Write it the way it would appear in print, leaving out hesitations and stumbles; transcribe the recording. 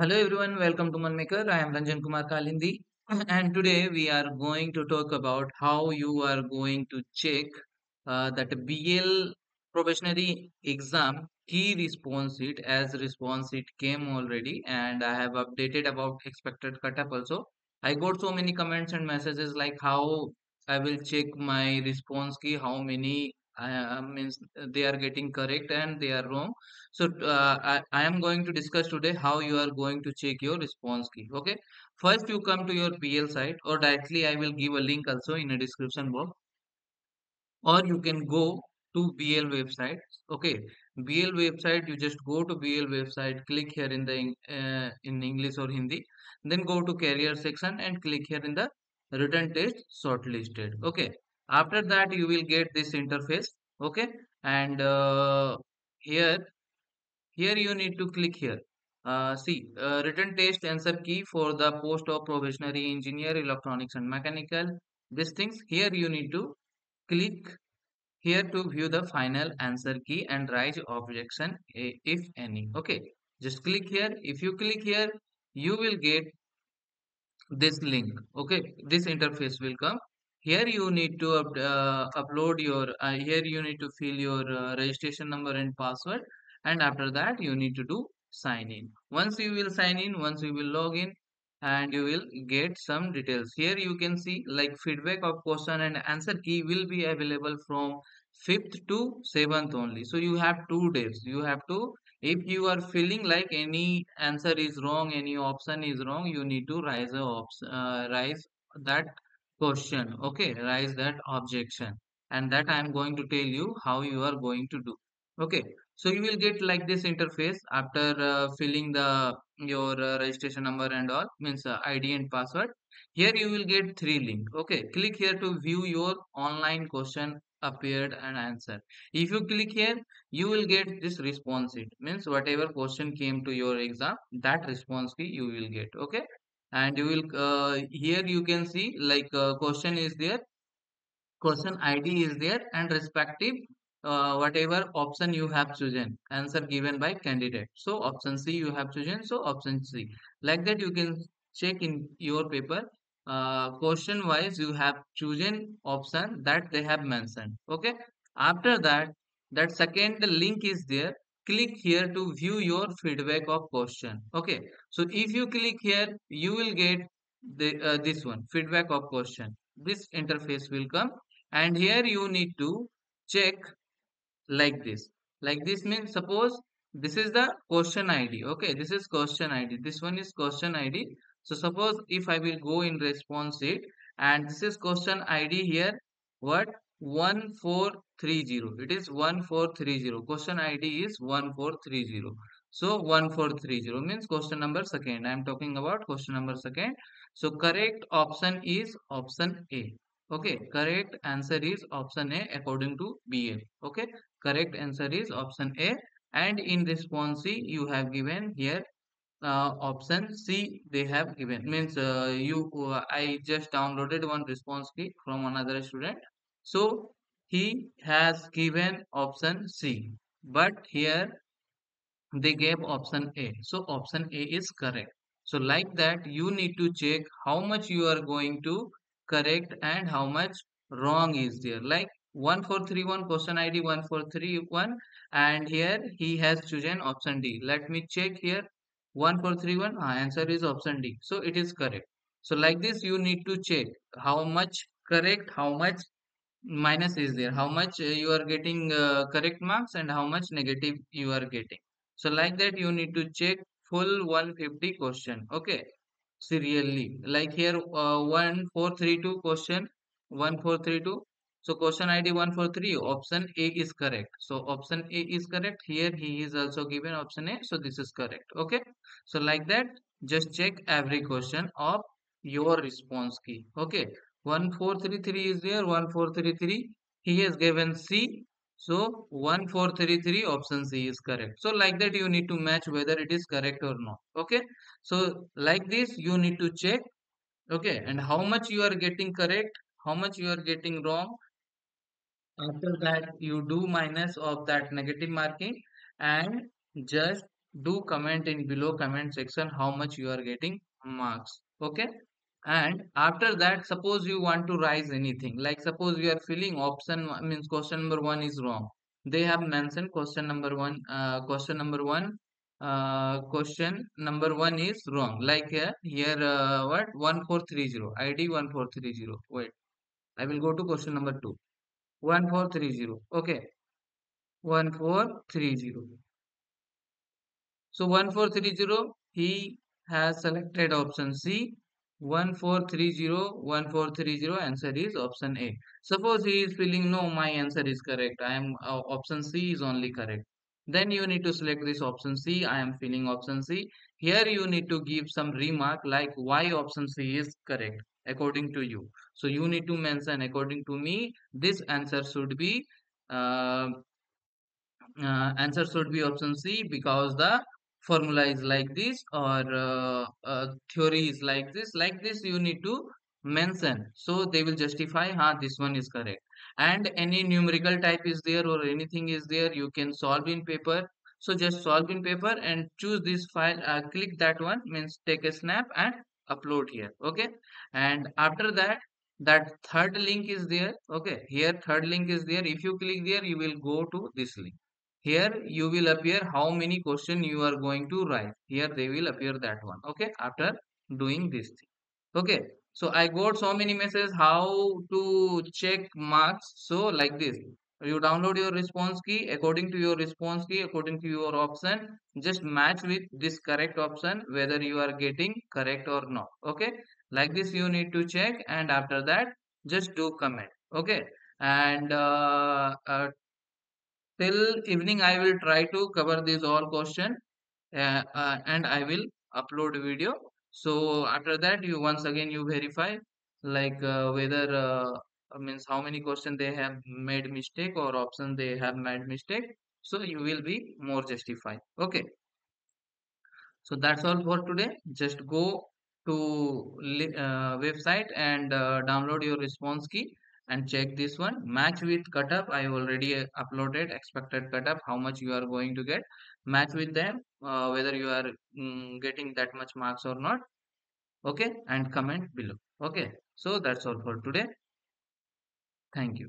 Hello everyone, welcome to Man Maker. I am Ranjan Kumar Kalindi, and today we are going to talk about how you are going to check that BL Professionary exam key response sheet as response sheet came already, and I have updated about expected cut-up also. I got so many comments and messages like how I will check my response key, how many means they are getting correct and they are wrong. So I am going to discuss today how you are going to check your response key. Okay, first you come to your BL site, or directly I will give a link also in a description box, or you can go to BL website. Okay, BL website, you just go to BL website, click here in the in English or Hindi, then go to career section and click here in the written test shortlisted. Okay, after that you will get this interface. Okay, and here you need to click here, see written test answer key for the post of probationary engineer, electronics and mechanical, these things. Here you need to click here to view the final answer key and raise objection if any. Okay, just click here. If you click here, you will get this link. Okay, this interface will come. Here you need to upload your here you need to fill your registration number and password, and after that you need to do sign in. Once you will sign in, once you will log in, and you will get some details. Here you can see like feedback of question and answer key will be available from 5th to 7th only. So you have 2 days. You have to, if you are feeling like any answer is wrong, any option is wrong, you need to raise that question. Okay, raise that objection, and that I am going to tell you how you are going to do. Okay, so you will get like this interface after filling the your registration number and all, means ID and password. Here you will get 3 links. Okay, click here to view your online question appeared and answer. If you click here, you will get this response sheet, means whatever question came to your exam, that response key you will get. Okay, and you will here you can see like question is there, question ID is there, and respective whatever option you have chosen, answer given by candidate. So option C you have chosen, so option C. Like that you can check in your paper, question wise you have chosen option that they have mentioned. Okay, after that, that second link is there. Click here to view your feedback of question. Okay, so if you click here, you will get the this one, feedback of question. This interface will come, and here you need to check like this. Like this means suppose this is the question ID. Okay, this is question ID, this one is question ID. So suppose if I will go in response sheet, and this is question ID here, what, 1430. It is 1430. Question ID is 1430. So 1430 means question number second. I am talking about question number second. So correct option is option A. Okay, correct answer is option A according to BA. Okay, correct answer is option A, and in response C you have given here option C they have given, means I just downloaded one response key from another student. So he has given option C, but here they gave option A. So option A is correct. So like that you need to check how much you are going to correct and how much wrong is there. Like 1431, question ID 1431, and here he has chosen option D. Let me check here, 1431, answer is option D. So it is correct. So like this you need to check how much correct, how much minus is there, how much you are getting correct marks and how much negative you are getting. So like that you need to check full 150 question. Okay, serially, like here 1432 question 1432. So question ID 143, option A is correct. So option A is correct. Here he is also given option A, so this is correct. Okay, so like that just check every question of your response key. Okay, 1433 is there, 1433. He has given C, so 1433 option C is correct. So like that you need to match whether it is correct or not. Okay, so like this you need to check. Okay, and how much you are getting correct, how much you are getting wrong. After that you do minus of that negative marking, and just do comment in below comment section how much you are getting marks. Okay, and after that, suppose you want to raise anything, like suppose you are filling option means question number 1 is wrong. They have mentioned question number 1 is wrong, like here what 1430 ID 1430. Wait, I will go to question number 2. 1430. Okay, 1430. So 1430 he has selected option C. 1430 answer is option A. Suppose he is feeling no, my answer is correct, I am option C is only correct, then you need to select this option C. I am feeling option C. Here you need to give some remark like why option C is correct according to you. So you need to mention, according to me this answer should be option C because the formula is like this, or theory is like this, you need to mention, so they will justify this one is correct. And any numerical type is there or anything is there, you can solve in paper. So just solve in paper and choose this file, click that one, means take a snap and upload here. Okay, and after that, that third link is there. Okay, here third link is there. If you click there, you will go to this link. Here you will appear how many question you are going to write. Here they will appear that one. Okay, after doing this thing. Okay, so I got so many messages how to check marks. So like this, you download your response key, according to your response key, according to your option, just match with this correct option whether you are getting correct or not. Okay, like this you need to check, and after that just do comment. Okay, and till evening I will try to cover these all question, and I will upload video. So after that you once again you verify like whether means how many question they have made mistake or option they have made mistake, so you will be more justified. Okay, so that's all for today. Just go to website and download your response key and check this one, match with cutoff. I already uploaded expected cutoff, how much you are going to get, match with them whether you are getting that much marks or not. Okay, and comment below. Okay, so that's all for today. Thank you.